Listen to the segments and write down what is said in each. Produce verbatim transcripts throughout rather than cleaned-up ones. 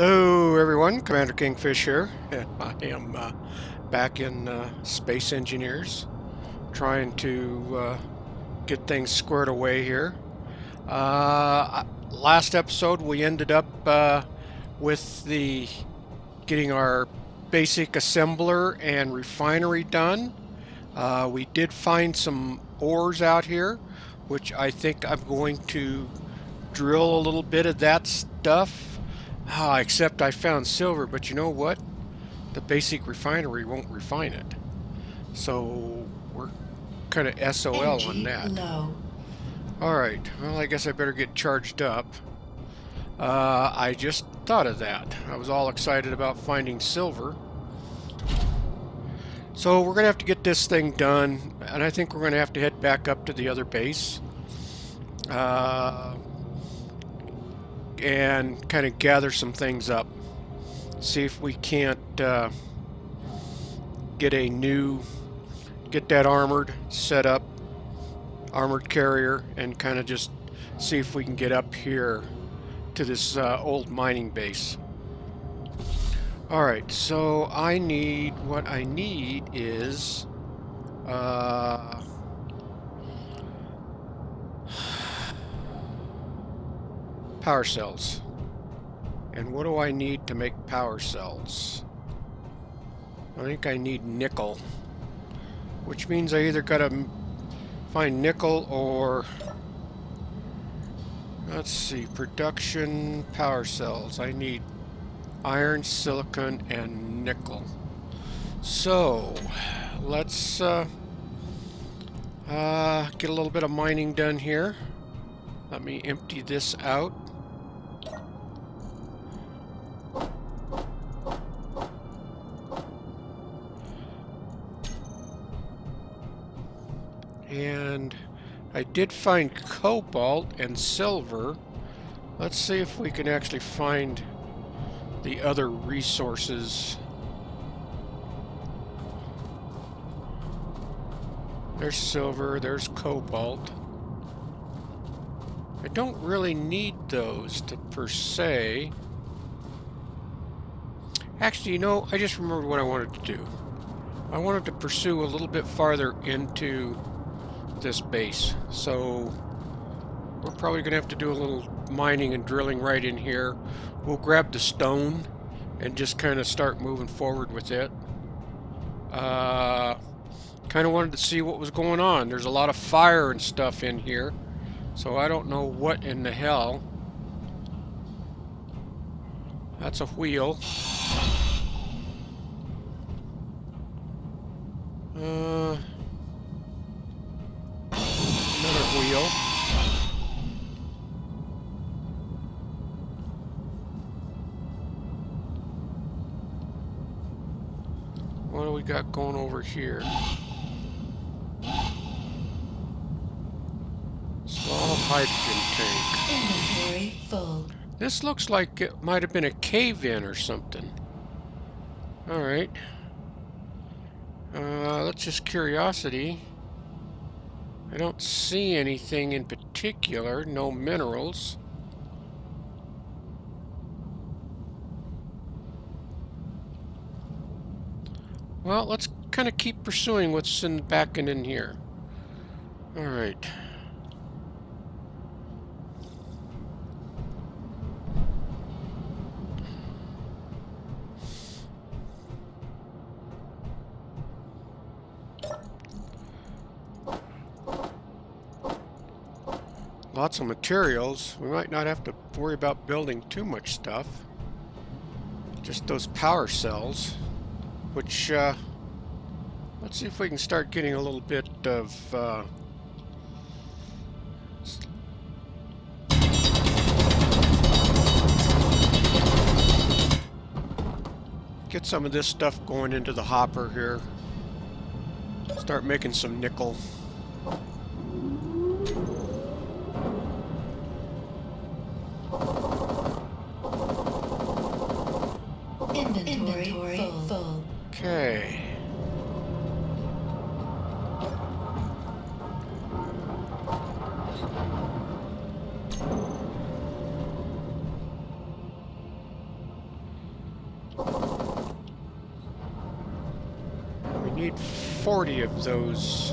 Hello everyone, Commander Kingfish here, and I am uh, back in uh, Space Engineers, trying to uh, get things squared away here. Uh, last episode we ended up uh, with the getting our basic assembler and refinery done. Uh, we did find some ores out here, which I think I'm going to drill a little bit of that stuff. Ah, except I found silver, but you know what? The basic refinery won't refine it. So we're kind of S O L on that. No. Alright, well I guess I better get charged up. Uh, I just thought of that. I was all excited about finding silver. So we're going to have to get this thing done, and I think we're going to have to head back up to the other base. Uh, and kind of gather some things up. See if we can't uh, get a new, get that armored set up, armored carrier, and kind of just see if we can get up here to this uh, old mining base. Alright, so I need, what I need is, uh, power cells. And what do I need to make power cells? I think I need nickel, which means I either gotta find nickel or, let's see, production power cells. I need iron, silicon, and nickel. So let's uh, uh, get a little bit of mining done here. Let me empty this out. And I did find cobalt and silver. Let's see if we can actually find the other resources. There's silver, there's cobalt. I don't really need those to per se. Actually, you know, I just remembered what I wanted to do. I wanted to pursue a little bit farther into this base, so we're probably gonna have to do a little mining and drilling right in here. We'll grab the stone and just kind of start moving forward with it. Uh, kind of wanted to see what was going on. There's a lot of fire and stuff in here, so I don't know what in the hell. That's a wheel. Uh, another wheel. What do we got going over here? Small hydrogen tank. Inventory full. This looks like it might have been a cave-in or something. Alright. Uh, that's just curiosity. I don't see anything in particular. No minerals. Well, let's kind of keep pursuing what's in the back and in here. All right. Lots of materials. We might not have to worry about building too much stuff. Just those power cells. Which, uh, let's see if we can start getting a little bit of, uh, get some of this stuff going into the hopper here. Start making some nickel. Okay. need forty of those.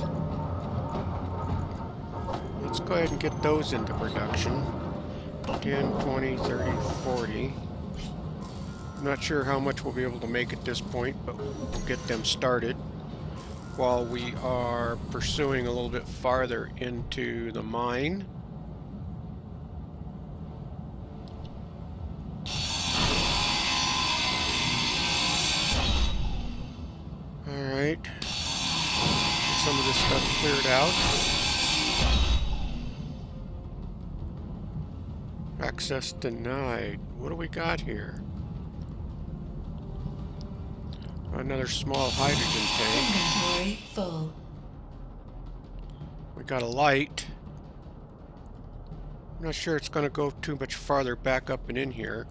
Let's go ahead and get those into production. ten, twenty, thirty, forty. I'm not sure how much we'll be able to make at this point, but we'll get them started while we are pursuing a little bit farther into the mine. Alright. Get some of this stuff cleared out. Access denied. What do we got here? Another small hydrogen tank. Inventory full. We got a light. I'm not sure it's going to go too much farther back up and in here.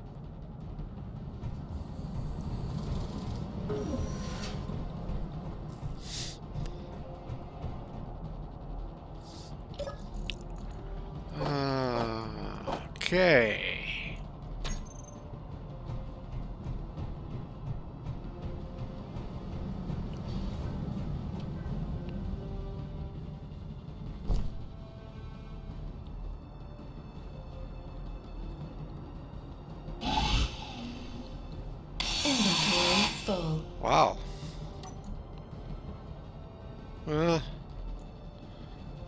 Uh, okay. Wow. Well,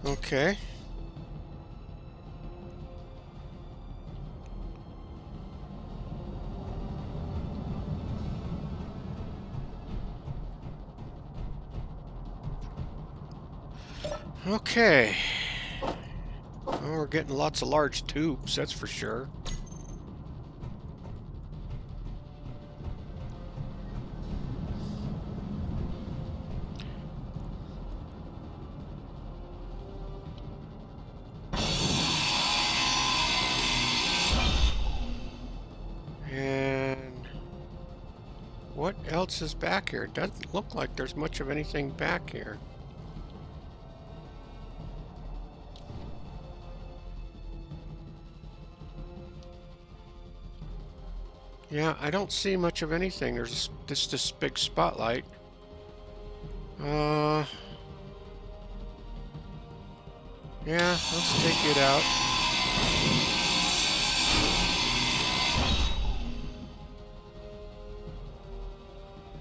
uh, okay. Okay. Well, we're getting lots of large tubes, that's for sure. What else is back here? It doesn't look like there's much of anything back here. Yeah, I don't see much of anything. There's just this big spotlight. Uh, yeah, let's take it out.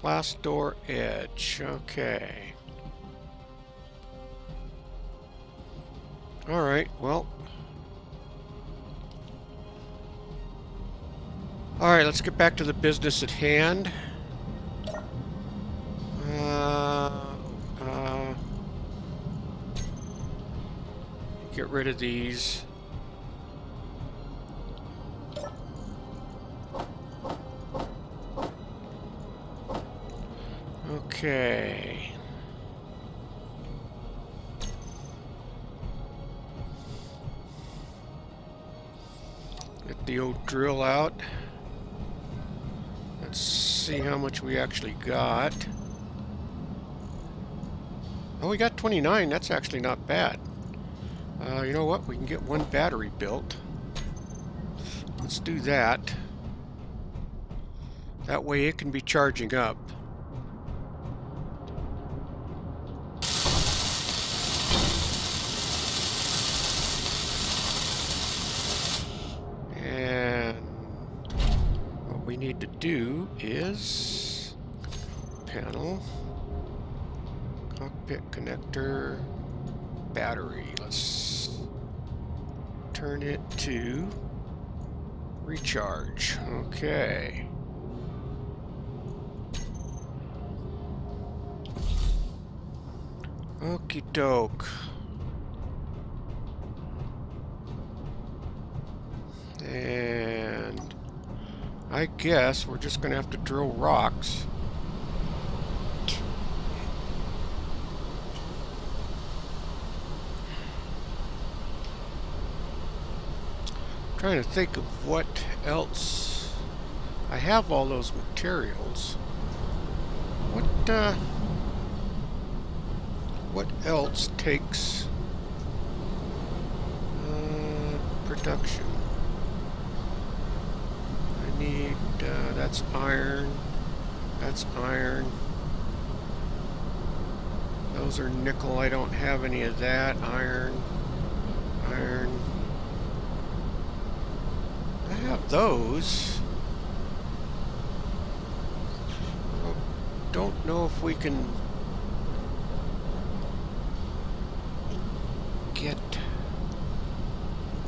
Glass door edge. Okay. All right. Well. All right. Let's get back to the business at hand. Uh, uh, get rid of these. Okay. Get the old drill out. Let's see how much we actually got. Oh, we got twenty-nine. That's actually not bad. Uh, you know what? We can get one battery built. Let's do that. That way it can be charging up. Need to do is panel, cockpit connector, battery. Let's turn it to recharge. Okay. Okie doke. And I guess we're just going to have to drill rocks. I'm trying to think of what else. I have all those materials. What, uh, what else takes uh, production? Need uh, that's iron, that's iron, Those are nickel. I don't have any of that. Iron. Iron. I have those. I don't know if we can get...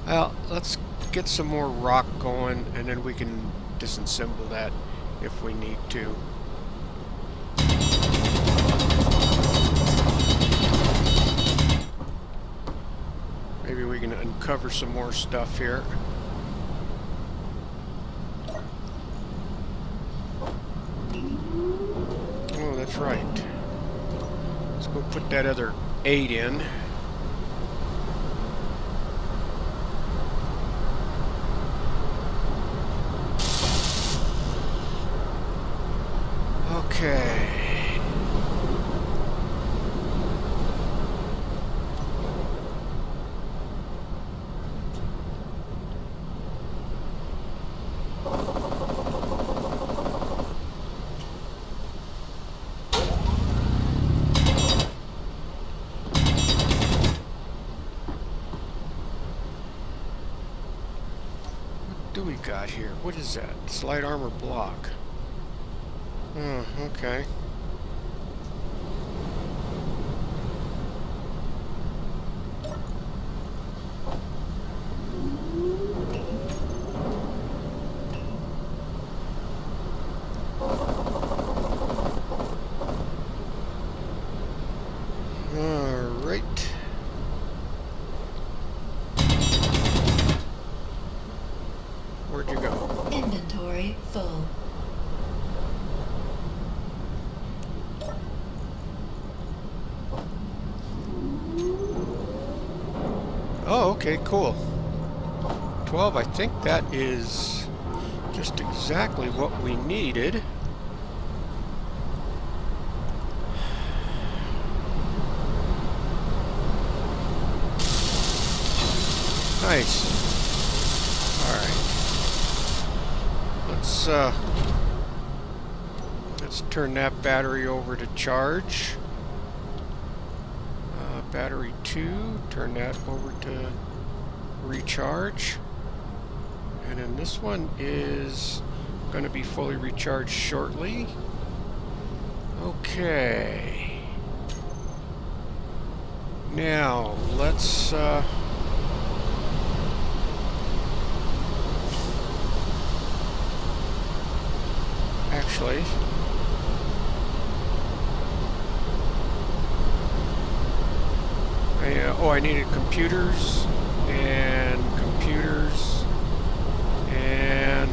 Well, let's get some more rock going, and then we can disassemble that if we need to. Maybe we can uncover some more stuff here. Oh, that's right. Let's go put that other eight in. Got here. What is that? It's light armor block. Hmm, okay. Okay, cool. twelve, I think that is just exactly what we needed. Nice. Alright. Let's uh let's turn that battery over to charge. Uh, battery two, turn that over to recharge, and then this one is going to be fully recharged shortly. Okay, now let's uh, actually I, uh, oh I needed computers and computers and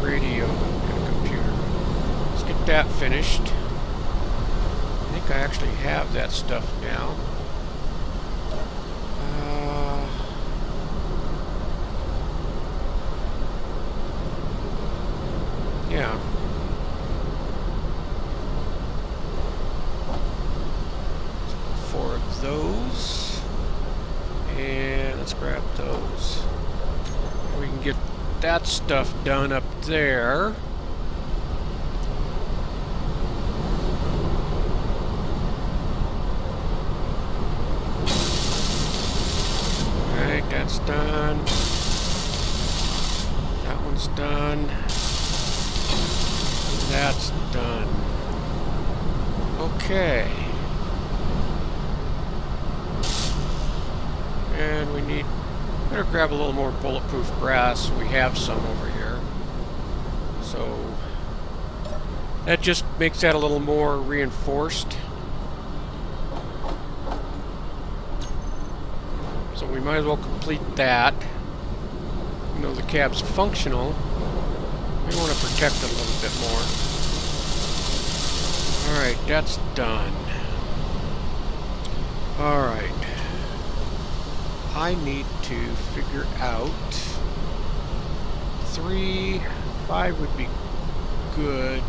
radio and computer. Let's get that finished. I think I actually have that stuff now. Uh, yeah. Four of those. And let's grab those. We can get that stuff done up there. Alright, that's done. That one's done. That's done. Okay. And we need, better grab a little more bulletproof brass. We have some over here. So that just makes that a little more reinforced. So we might as well complete that. You know, the cab's functional. We want to protect it a little bit more. Alright, that's done. Alright. I need to figure out three, five would be good.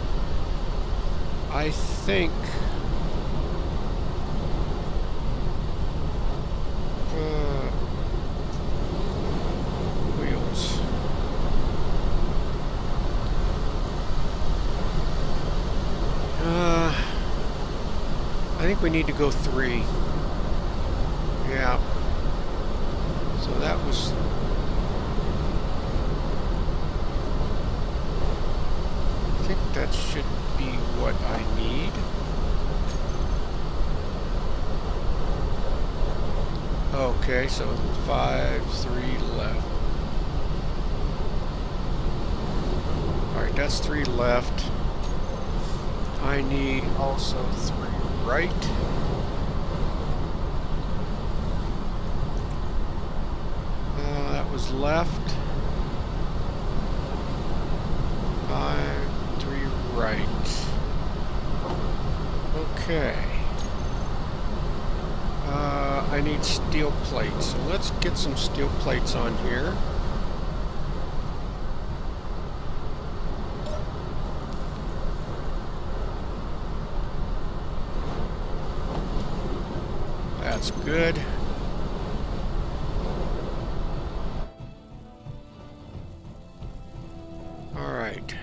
I think uh, wheels. Uh, I we need to go three. Yeah. So that was... I think that should be what I need. Okay, so five, three left. Alright, that's three left. I need also three right. Uh, that was left. Five, three right. Okay. Uh, I need steel plates. So let's get some steel plates on here. That's good. All right.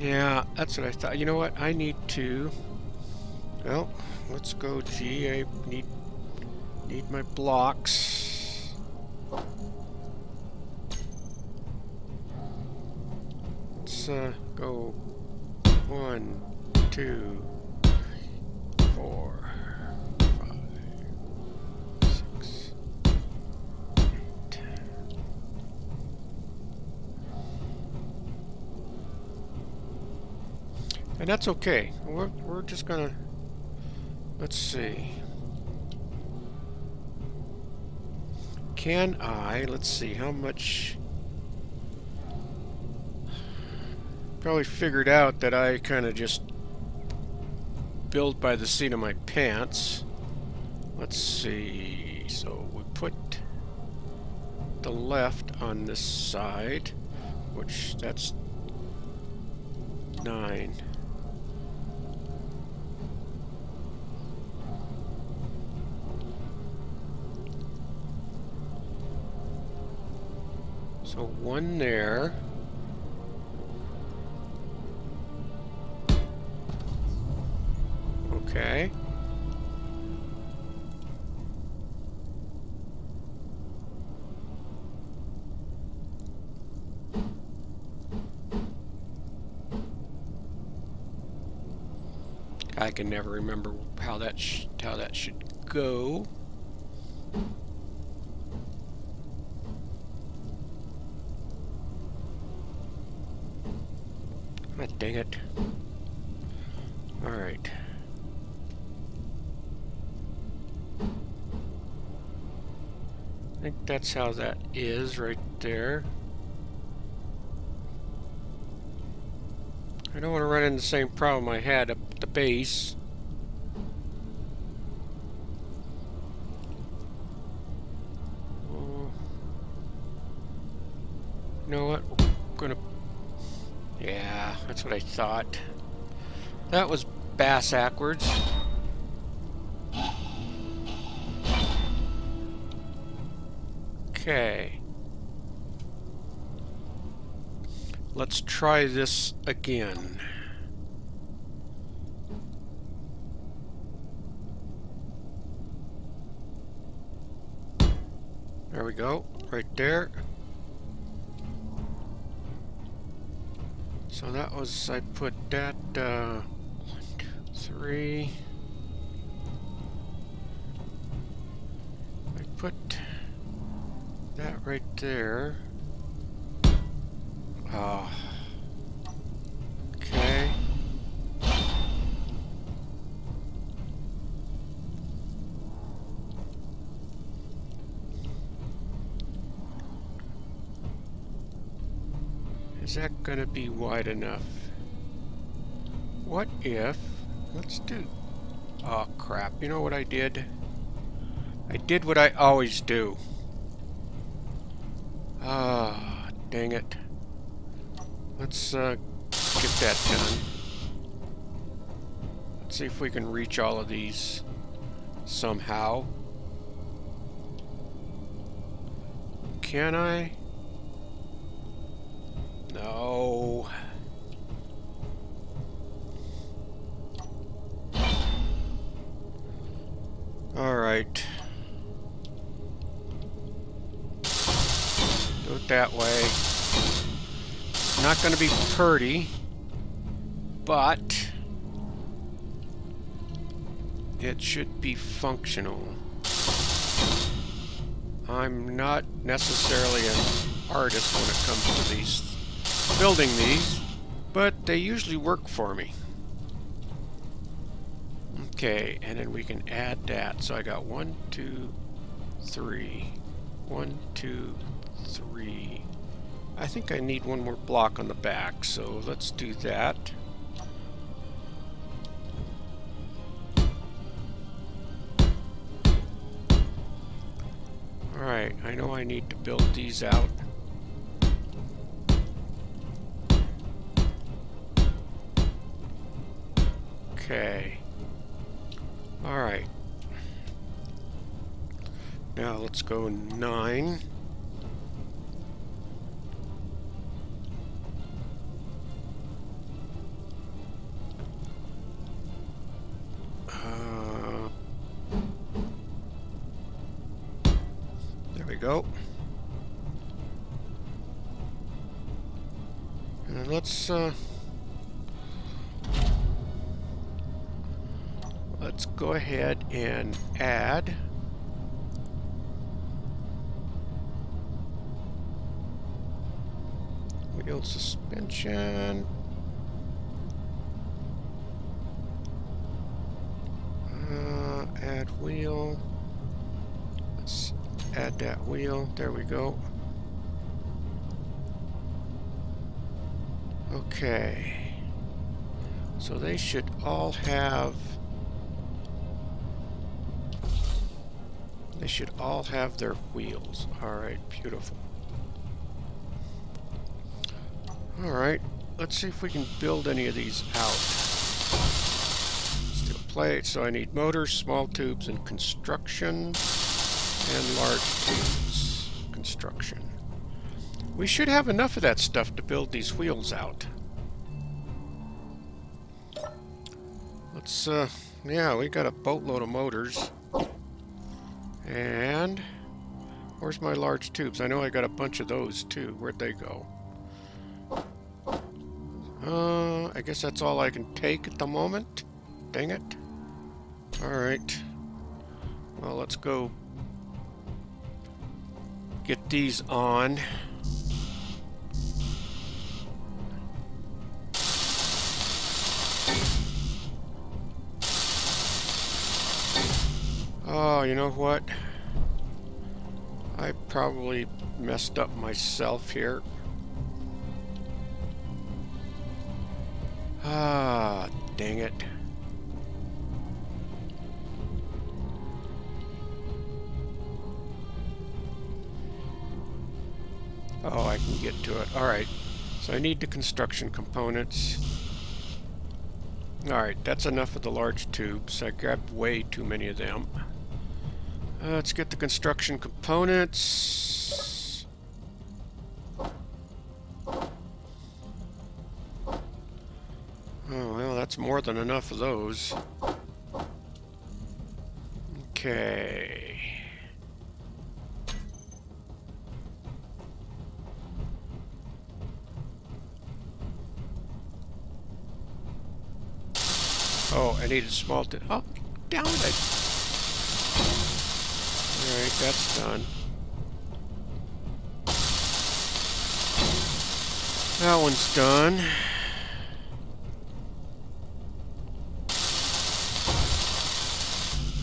Yeah, that's what I thought. You know what? I need to... Well, let's go G. I need, need my blocks. Uh, go one, two, four, five, six, eight. And that's okay. We're, we're just gonna, let's see. Can I, let's see how much... Probably figured out that I kind of just build by the seat of my pants. Let's see. So we put the left on this side, which that's nine. So one there. Okay. I can never remember how that sh how that should go. Ah, dang it. All right. I think that's how that is right there. I don't want to run into the same problem I had up at the base. Oh. You know what? We're gonna. Yeah, that's what I thought. That was bass-ackwards. Okay, let's try this again. There we go, right there. So that was, I put that, uh, one, two, three. I put... that right there. Oh. Okay. Is that going to be wide enough? What if... Let's do... Oh, crap. You know what I did? I did what I always do. Ah, dang it. Let's uh, get that done. Let's see if we can reach all of these somehow. Can I? No. All right. Do it that way. It's not going to be pretty, but it should be functional. I'm not necessarily an artist when it comes to these building these, but they usually work for me. Okay, and then we can add that. So I got one, two, three. One, two, three. I think I need one more block on the back, so let's do that. Alright, I know I need to build these out. Okay. Alright. Now let's go nine. And let's uh, let's go ahead and add wheel suspension. Uh, add wheel. Let's add that wheel. There we go. Okay. So they should all have they should all have their wheels. All right, beautiful. All right. Let's see if we can build any of these out. Steel plate. So I need motors, small tubes, and construction. And large tubes construction. We should have enough of that stuff to build these wheels out. Let's, uh, yeah, we got a boatload of motors. And where's my large tubes? I know I got a bunch of those too. Where'd they go? Uh, I guess that's all I can take at the moment. Dang it. Alright. Well, let's go. Get these on. Oh, you know what? I probably messed up myself here. Ah, dang it. Oh, I can get to it. Alright, so I need the construction components. Alright, that's enough of the large tubes. I grabbed way too many of them. Uh, let's get the construction components. Oh, well, that's more than enough of those. Okay. Oh, I needed small to oh, down it. Alright, that's done. That one's done.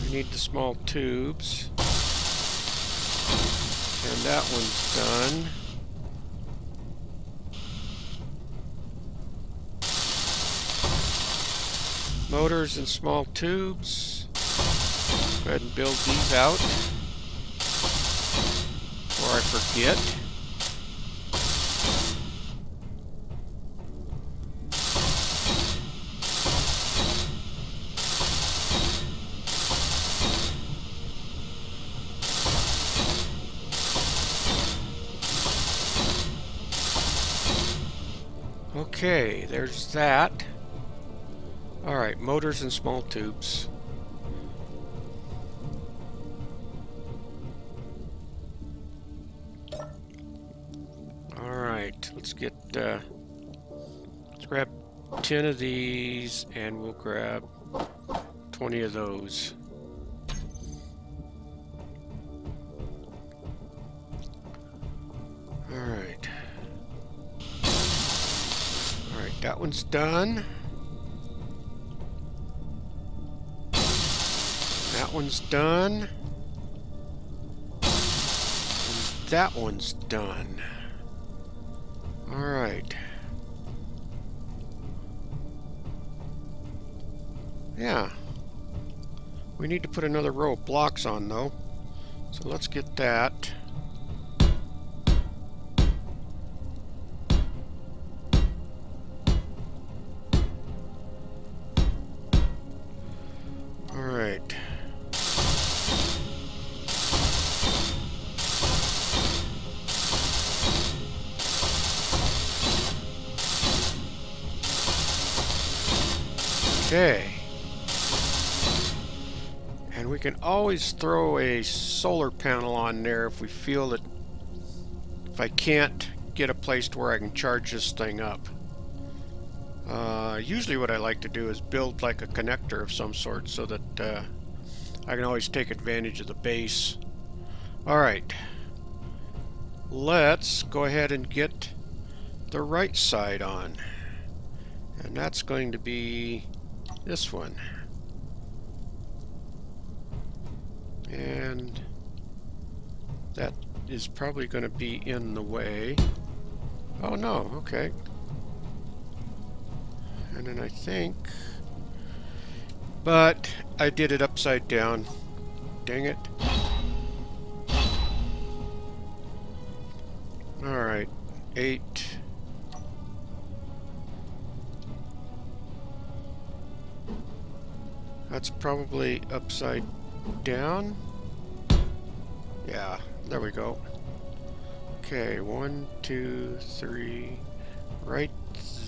I need the small tubes. And that one's done. Motors and small tubes. Go ahead and build these out before I forget. Okay, there's that. Alright, motors and small tubes. Alright, let's get, uh, let's grab ten of these and we'll grab twenty of those. Alright. Alright, that one's done. That one's done. And that one's done. Alright. Yeah. We need to put another row of blocks on though. So let's get that. Alright. Okay. And we can always throw a solar panel on there if we feel that, if I can't get a place to where I can charge this thing up. Uh, usually what I like to do is build like a connector of some sort so that uh, I can always take advantage of the base. Alright, let's go ahead and get the right side on. And that's going to be this one. And that is probably going to be in the way. Oh no, okay. And then I think, but I did it upside down. Dang it. Alright, eight. That's probably upside down. Yeah, there we go. Okay, one, two, three, right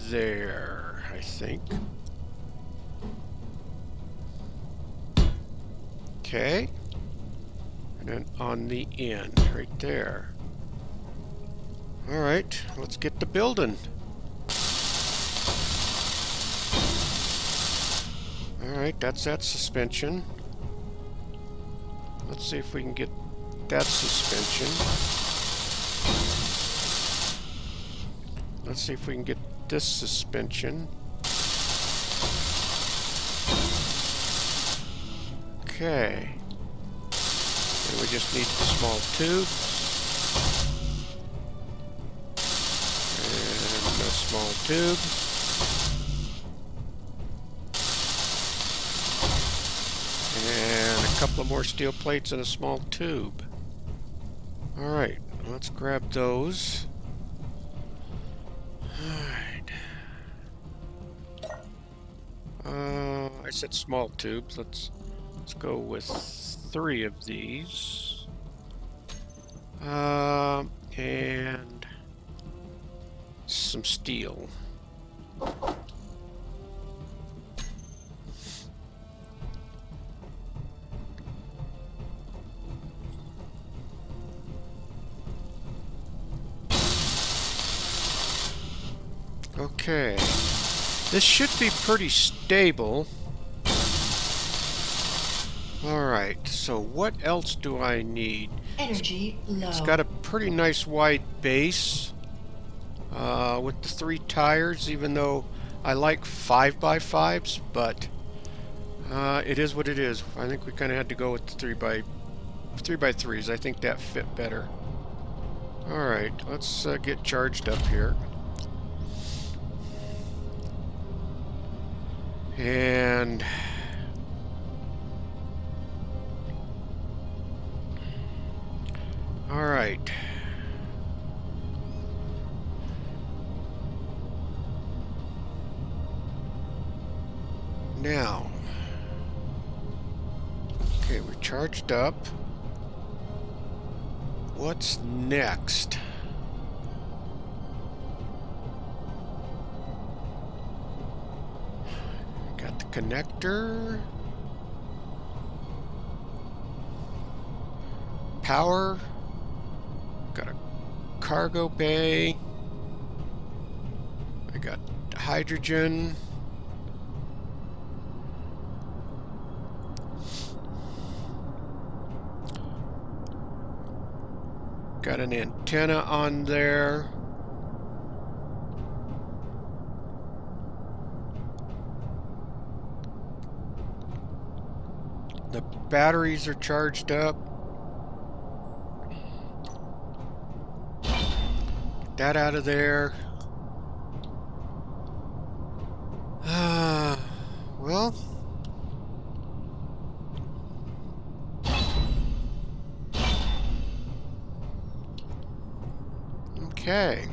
there. I think. Okay. And then on the end, right there. Alright, let's get to building. Alright, that's that suspension. Let's see if we can get that suspension. Let's see if we can get this suspension. Okay. And we just need the small tube. And the small tube. And a couple of more steel plates and a small tube. Alright, let's grab those. Alright. Uh, I said small tubes. Let's... Let's go with three of these. Um, and some steel. Okay. This should be pretty stable. Alright, so what else do I need? Energy low. It's got a pretty nice wide base uh, with the three tires, even though I like five by fives, but uh, it is what it is. I think we kind of had to go with the three by threes. I think that fit better. Alright, let's uh, get charged up here. And... All right. Now. Okay, we're charged up. What's next? get the connector. Power. Got a cargo bay. I got hydrogen. Got an antenna on there. The batteries are charged up. Get that out of there. Uh, well... Okay.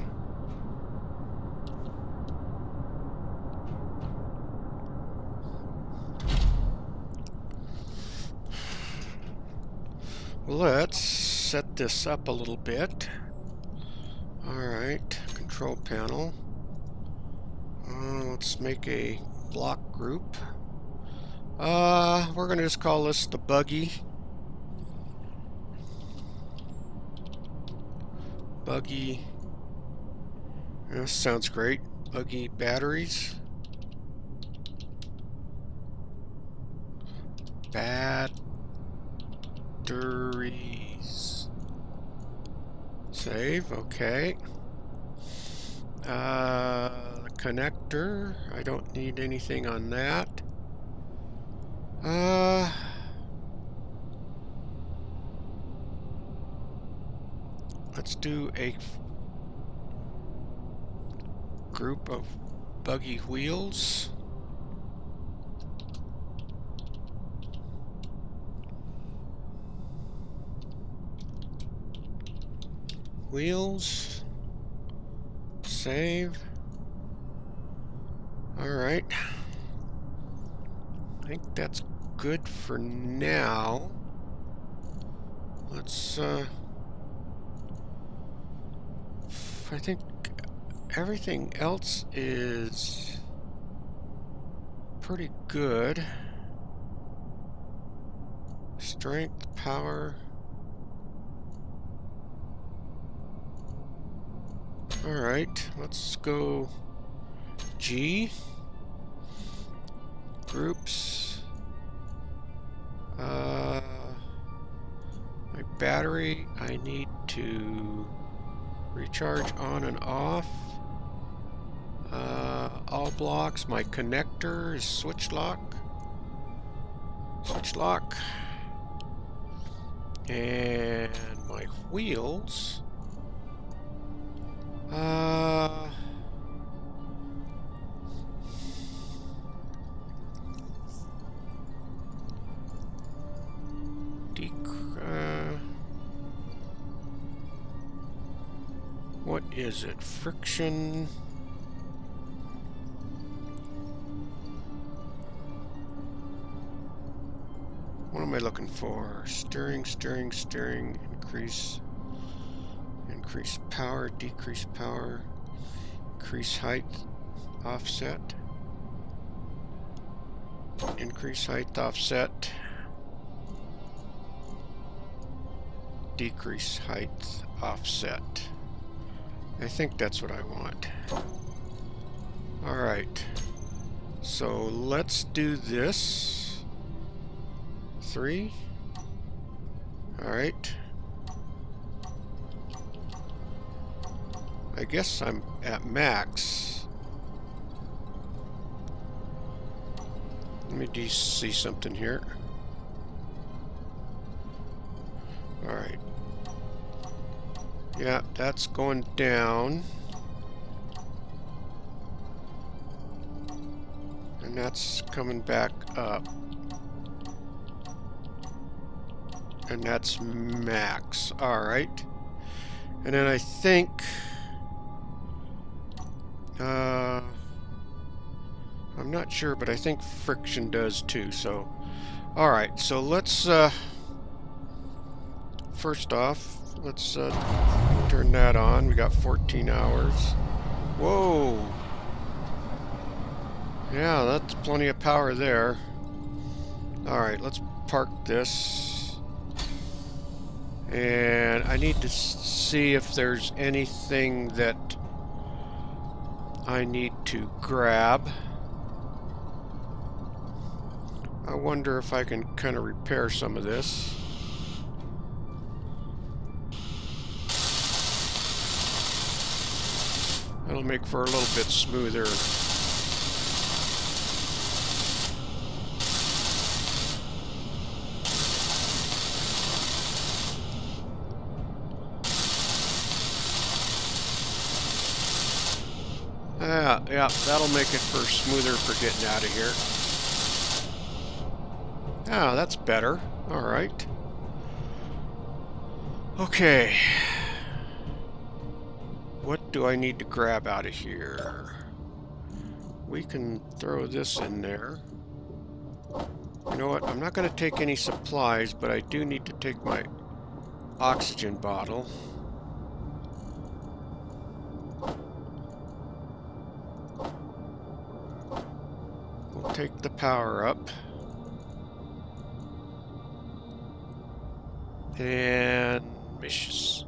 Let's set this up a little bit. All right, control panel. Uh, let's make a block group. Uh, we're gonna just call this the buggy. Buggy. That sounds great. Buggy batteries. Batteries. Save. Okay. Uh, connector. I don't need anything on that. Uh. Let's do a group of buggy wheels. Wheels. Save. All right. I think that's good for now. Let's, uh, I think everything else is pretty good. Strength, power. All right, let's go G. Groups. Uh, my battery, I need to recharge on and off. Uh, all blocks. My connector is switch lock. Switch lock. And my wheels. Uh, dec- uh, what is it? Friction. What am I looking for? Steering, steering, steering, increase, increase power, decrease power, increase height, offset, increase height, offset, decrease height, offset. I think that's what I want. All right, so let's do this. Three. All right. I guess I'm at max. Let me do see something here. All right. Yeah, that's going down. And that's coming back up. And that's max. Alright. And then I think uh, I'm not sure, but I think friction does too. So alright, so let's uh, first off, let's uh, turn that on. We got fourteen hours. Whoa. Yeah, that's plenty of power there. Alright, let's park this. And I need to see if there's anything that I need to grab. I wonder if I can kind of repair some of this. That'll make for a little bit smoother. Yeah, yeah, that'll make it for smoother for getting out of here. Ah, that's better. All right. Okay. What do I need to grab out of here? We can throw this in there. You know what? I'm not going to take any supplies, but I do need to take my oxygen bottle. We'll take the power up. And missions,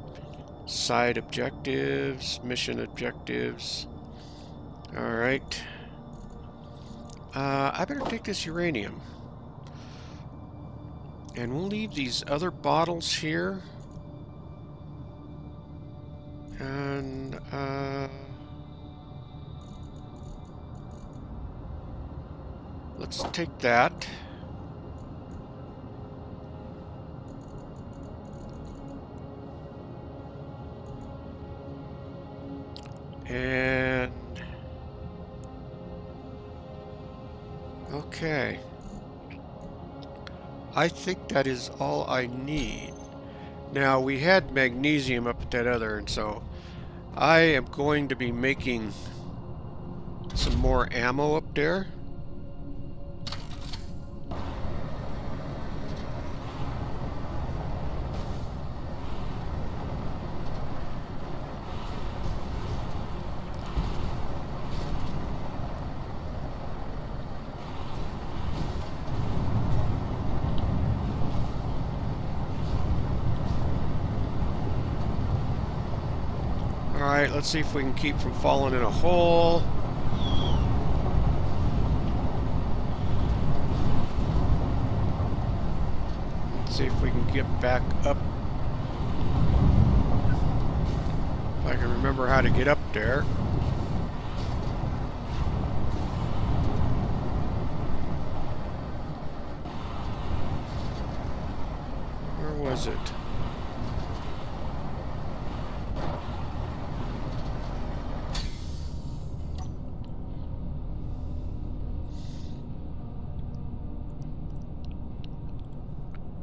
side objectives, mission objectives. All right. Uh, I better take this uranium. And we'll leave these other bottles here. And uh, let's take that. And okay, I think that is all I need. Now, we had magnesium up at that other, and so I am going to be making some more ammo up there. Alright, let's see if we can keep from falling in a hole. Let's see if we can get back up. If I can remember how to get up there. Where was it?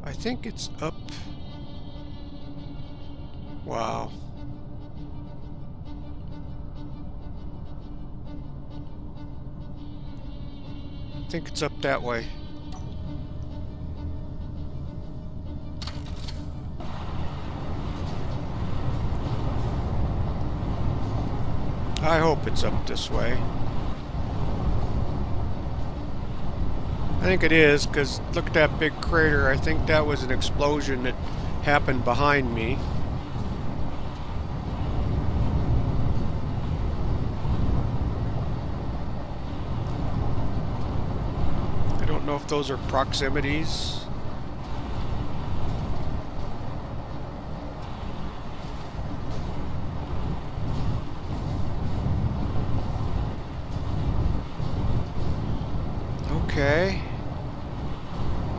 I think it's up. Wow. I think it's up that way. I hope it's up this way. I think it is, because look at that big crater. I think that was an explosion that happened behind me. I don't know if those are proximities. Okay.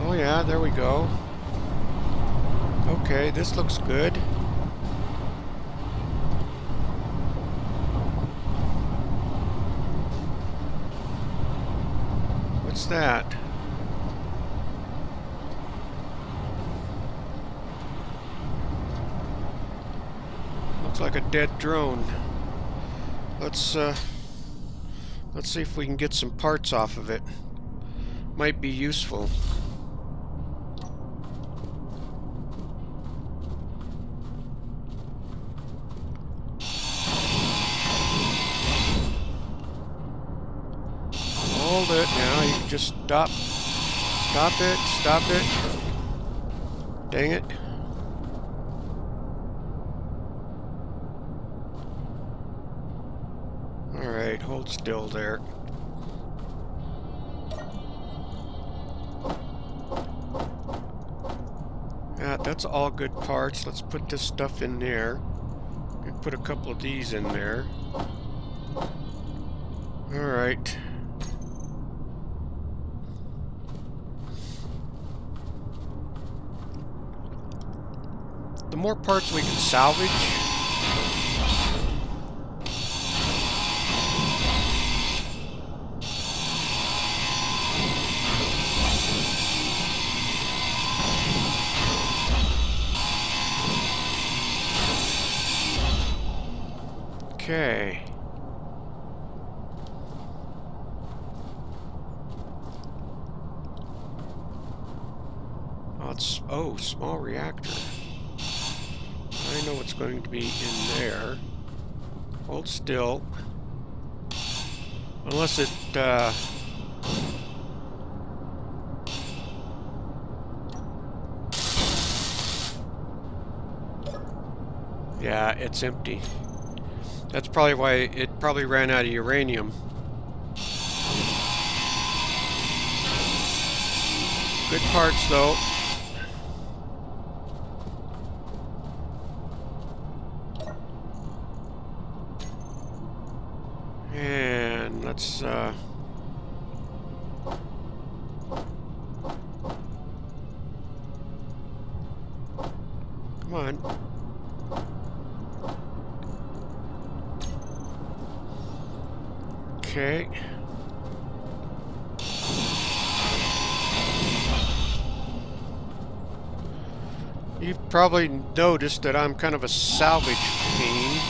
Oh yeah, there we go. Okay, this looks good. What's that? Looks like a dead drone. Let's uh let's see if we can get some parts off of it. Might be useful. just stop. Stop it. Stop it. Dang it. Alright, hold still there. Ah, that's all good parts. Let's put this stuff in there. We put a couple of these in there. Alright. The more parts we can salvage, okay. Oh, it's, oh, small reactor. I know what's going to be in there. Hold still. Unless it, uh... yeah, it's empty. That's probably why it probably ran out of uranium. Good parts, though. And let's, uh... come on. Okay. You've probably noticed that I'm kind of a salvage fiend.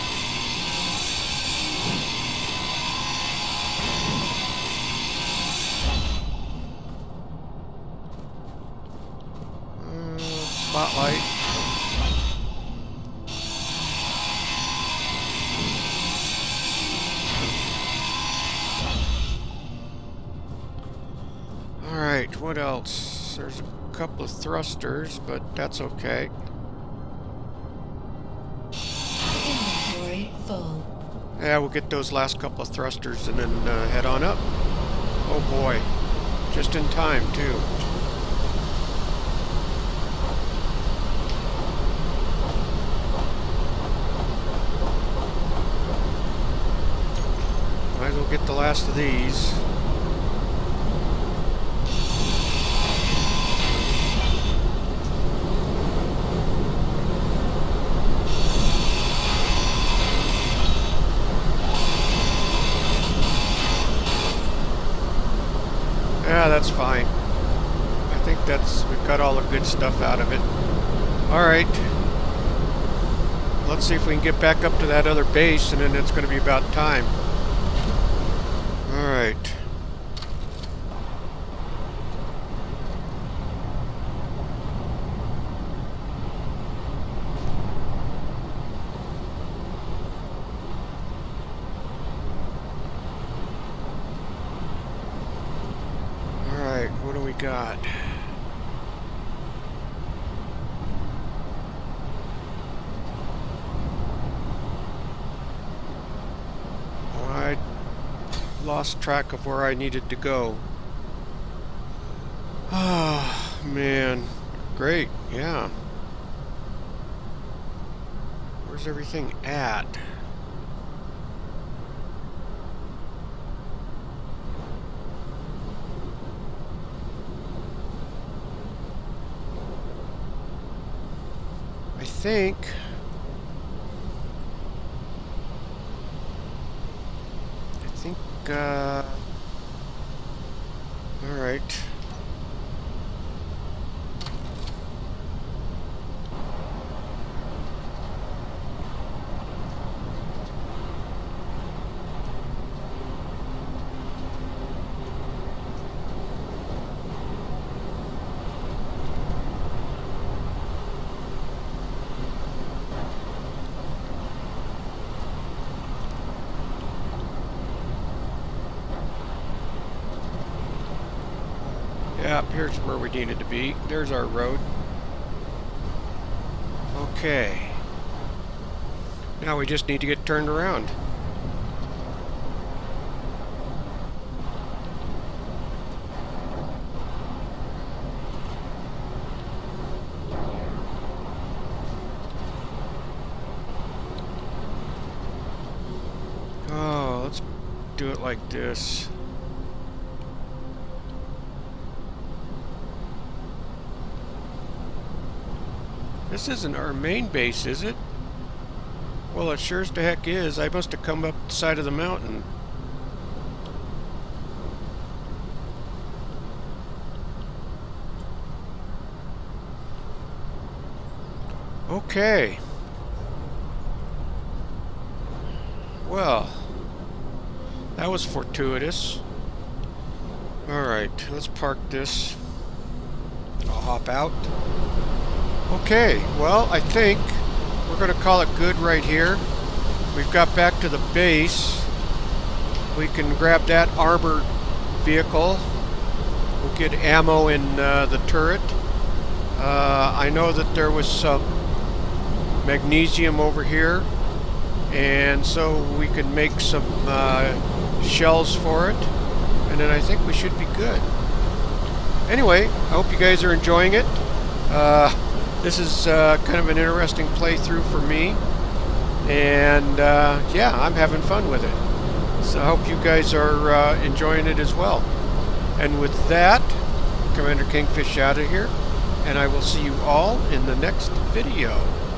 Uh, spotlight. Alright, what else? There's a couple of thrusters, but that's okay. Inventory full. Yeah, we'll get those last couple of thrusters and then uh, head on up. Oh boy. Just in time, too. Might as well get the last of these. Yeah, that's fine. I think that's, we've got all the good stuff out of it. Alright. Let's see if we can get back up to that other base, and then it's going to be about time. Alright. God. Oh, I lost track of where I needed to go. Ah, oh, man. Great, yeah. Where's everything at? I think I think uh all right. Yep, here's where we needed to be. There's our road. Okay. Now we just need to get turned around. Oh, let's do it like this. This isn't our main base, is it? Well, it sure as the heck is. I must have come up the side of the mountain. Okay. Well, that was fortuitous. Alright, let's park this. I'll hop out. Okay, well, I think we're going to call it good right here. We've got back to the base. We can grab that armored vehicle. We'll get ammo in uh, the turret. Uh, I know that there was some magnesium over here, and so we can make some uh, shells for it. And then I think we should be good. Anyway, I hope you guys are enjoying it. Uh, This is uh, kind of an interesting playthrough for me, and uh, yeah, I'm having fun with it. So I hope you guys are uh, enjoying it as well. And with that, Commander Kingfish out of here, and I will see you all in the next video.